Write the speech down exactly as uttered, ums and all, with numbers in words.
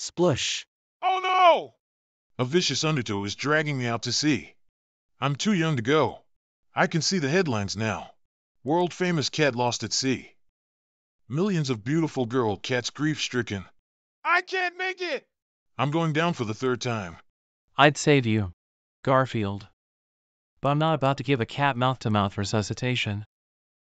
Splush. Oh no! A vicious undertow is dragging me out to sea. I'm too young to go. I can see the headlines now. World-famous cat lost at sea. Millions of beautiful girl cats grief-stricken. I can't make it! I'm going down for the third time. I'd save you, Garfield. But I'm not about to give a cat mouth-to-mouth resuscitation.